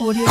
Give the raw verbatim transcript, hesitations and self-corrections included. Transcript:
Audio.